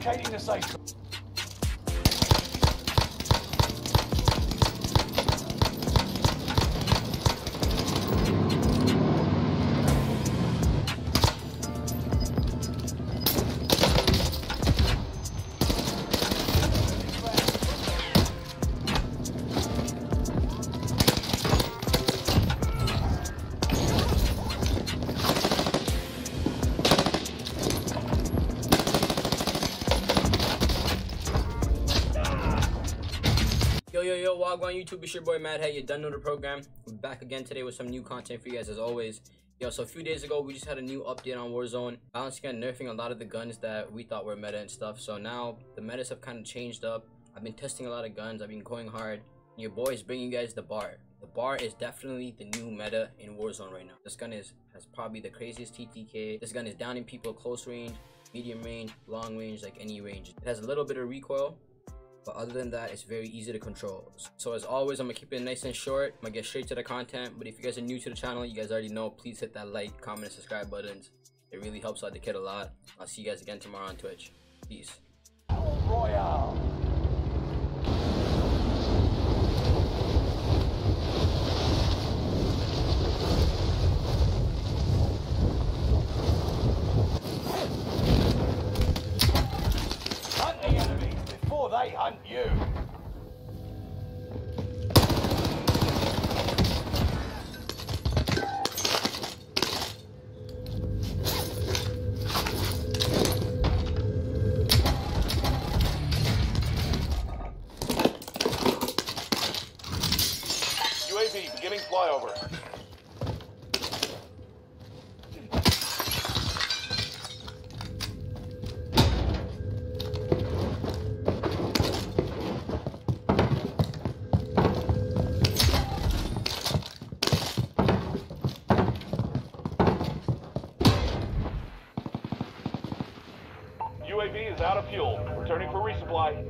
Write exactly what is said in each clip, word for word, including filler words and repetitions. Relocating the safe. Yo, yo, Wagwan YouTube, it's your boy Madhead. You done know the program. We're back again today with some new content for you guys, as always. Yo, so a few days ago, we just had a new update on Warzone. Balancing and nerfing a lot of the guns that we thought were meta and stuff. So now, the metas have kind of changed up. I've been testing a lot of guns. I've been going hard. And your boy is bringing you guys the bar. The bar is definitely the new meta in Warzone right now. This gun is has probably the craziest T T K. This gun is downing people close range, medium range, long range, like any range. It has a little bit of recoil. But other than that, it's very easy to control. So as always, I'm gonna keep it nice and short. I'm gonna get straight to the content. But if you guys are new to the channel, you guys already know, please hit that like, comment, and subscribe buttons. It really helps out the kid a lot. I'll see you guys again tomorrow on Twitch. Peace. Royale. They hunt you. U A V beginning flyover. U A V is out of fuel. Returning for resupply.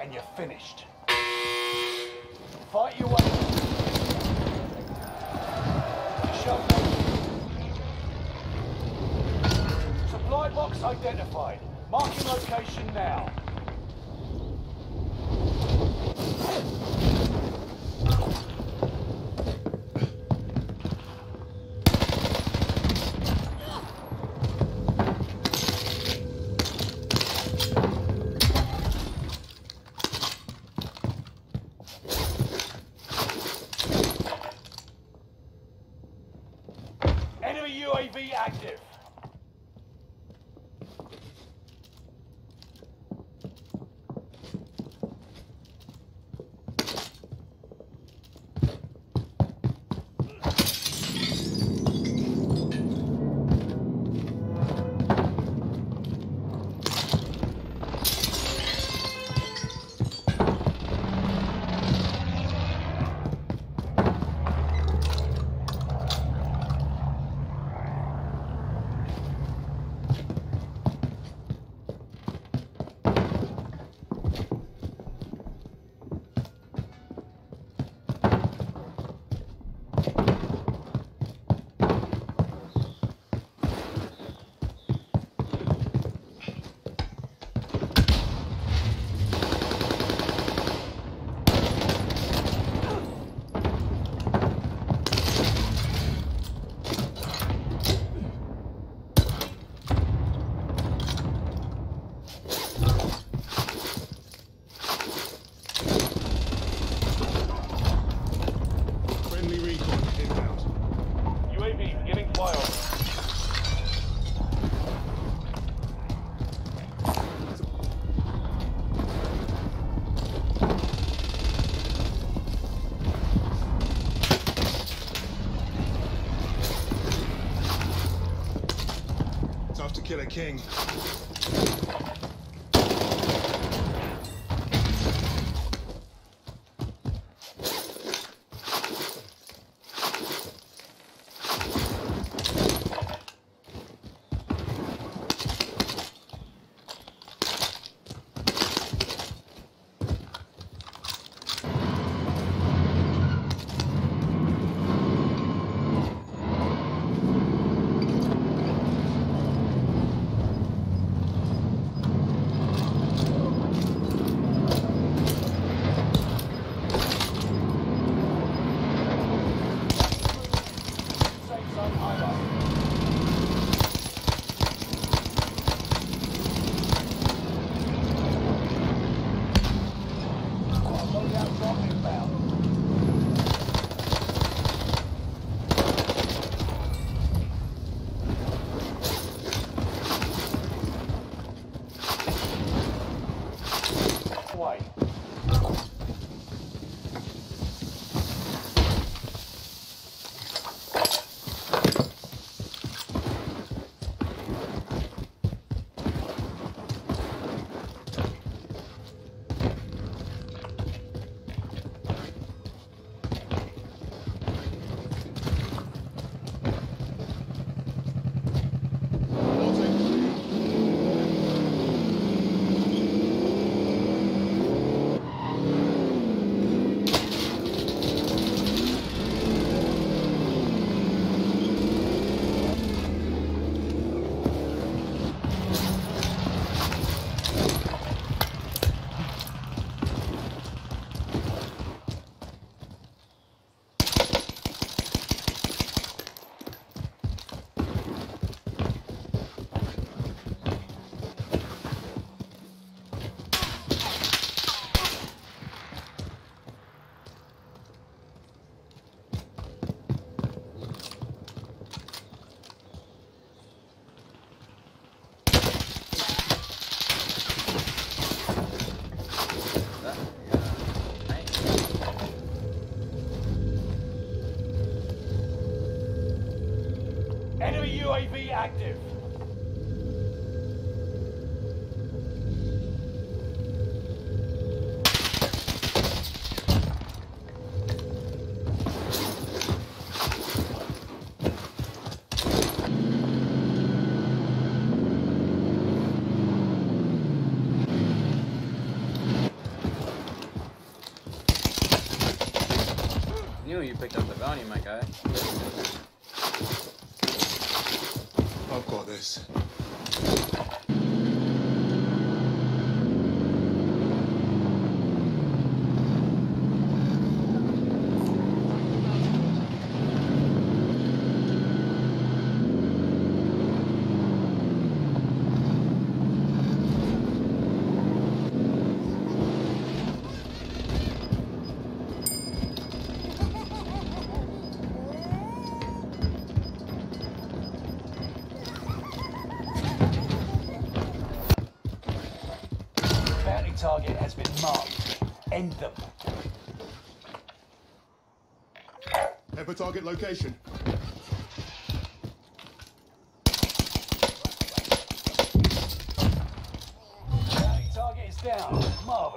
And you're finished. Fight your way. Supply box identified. Marking location now. U A V active. Killer King. U A V active. I knew you picked up the bounty, my guy. I've got this. Target has been marked. End them. Head for target location. Target is down. Marvelous.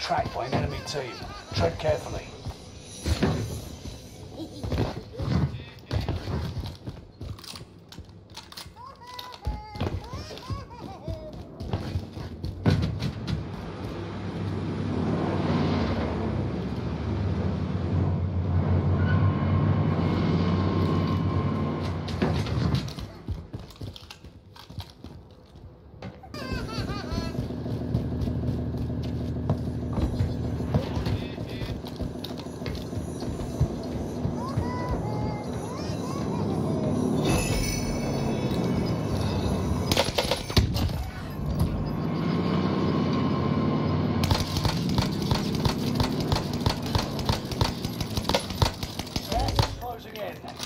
Tracked by an enemy team. Tread carefully.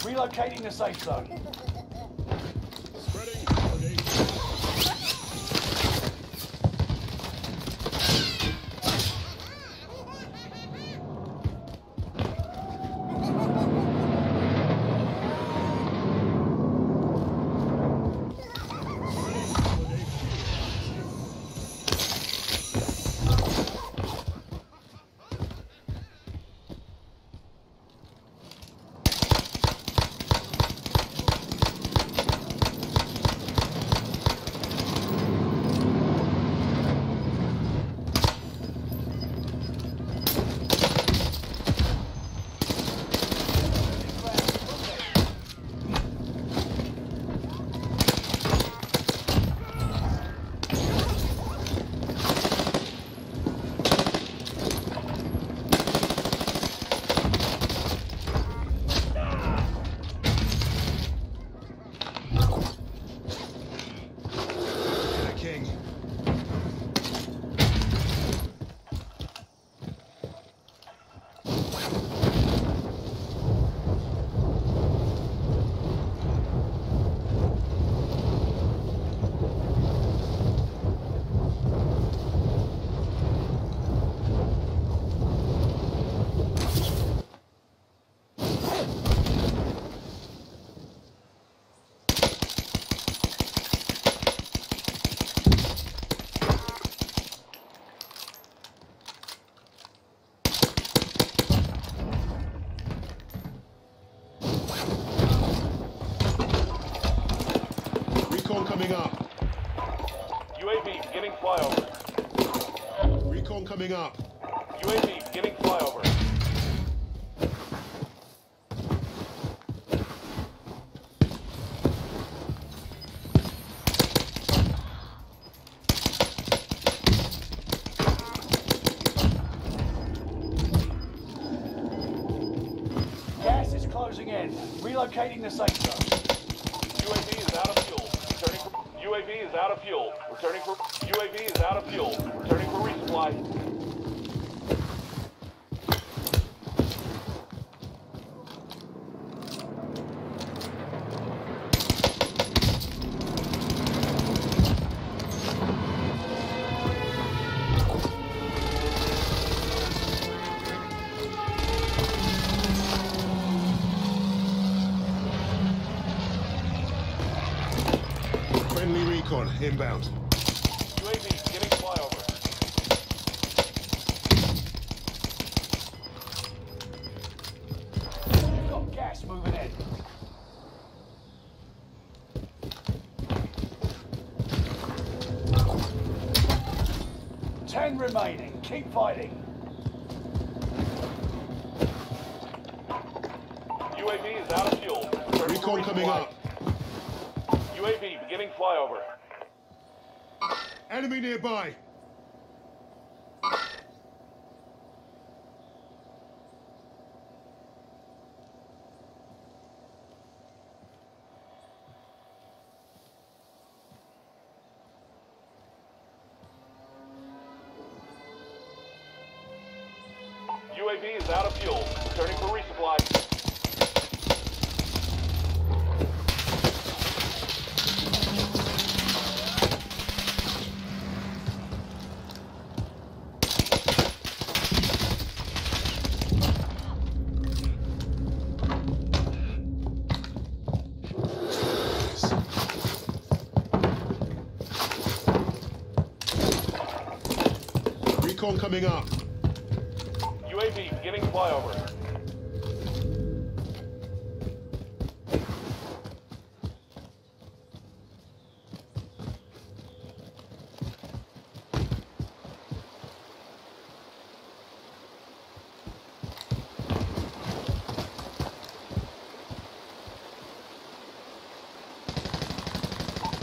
Relocating the safe zone. Spreading. coming up. U A V beginning flyover. Recon coming up. U A V beginning flyover. Gas is closing in. Relocating the safe zone. U A V is out of fuel. Returning for U A V is out of fuel. Returning for U A V is out of fuel. Returning for resupply. Inbound. U A V beginning flyover. You've got gas moving in. Ten remaining. Keep fighting. U A V is out of fuel. Recon coming up. U A V beginning flyover. Enemy nearby. U A V is out of fuel. Returning for resupply. Coming up. U A V beginning flyover.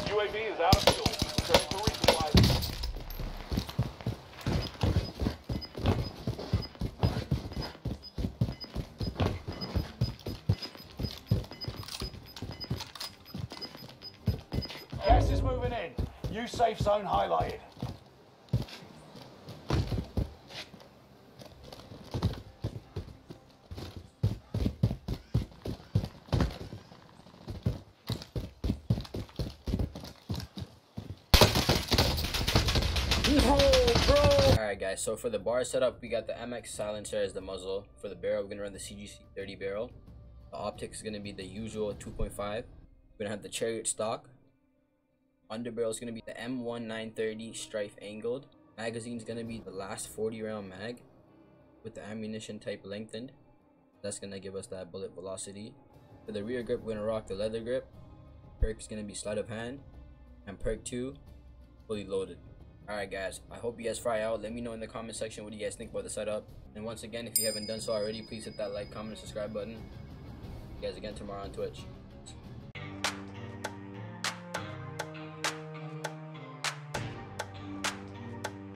U A V is out of fuel. New safe zone highlighted. Alright guys, so for the bar setup, we got the M X silencer as the muzzle. For the barrel, we're gonna run the C G C thirty barrel. The optics is gonna be the usual two point five. We're gonna have the Chariot stock. Underbarrel is going to be the M nineteen thirty strife angled. Magazine is going to be the last forty round mag with the ammunition type lengthened. That's going to give us that bullet velocity. For the rear grip, we're going to rock the leather grip. Perk is going to be sleight of hand. And perk two, fully loaded. Alright guys, I hope you guys try out. Let me know in the comment section what do you guys think about the setup. And once again, if you haven't done so already, please hit that like, comment, and subscribe button. See you guys again tomorrow on Twitch.